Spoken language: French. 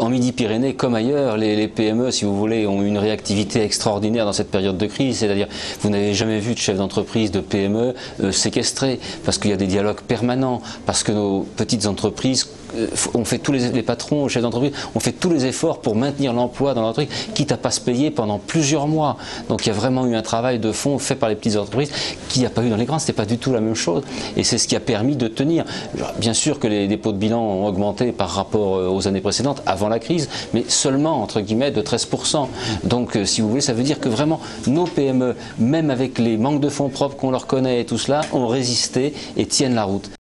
En Midi-Pyrénées, comme ailleurs, les PME, si vous voulez, ont une réactivité extraordinaire dans cette période de crise. C'est-à-dire, vous n'avez jamais vu de chef d'entreprise, de PME séquestré, parce qu'il y a des dialogues permanents, parce que nos petites entreprises, on fait tous les patrons, les chefs d'entreprise, on fait tous les efforts pour maintenir l'emploi dans leur truc, quitte à pas se payer pendant plusieurs mois. Donc il y a vraiment eu un travail de fond fait par les petites entreprises qu'il n'y a pas eu dans les grandes. C'était pas du tout la même chose. Et c'est ce qui a permis de tenir. Bien sûr que les dépôts de bilan ont augmenté par rapport aux années précédentes, avant la crise, mais seulement, entre guillemets, de 13%. Donc, si vous voulez, ça veut dire que vraiment, nos PME, même avec les manques de fonds propres qu'on leur connaît et tout cela, ont résisté et tiennent la route.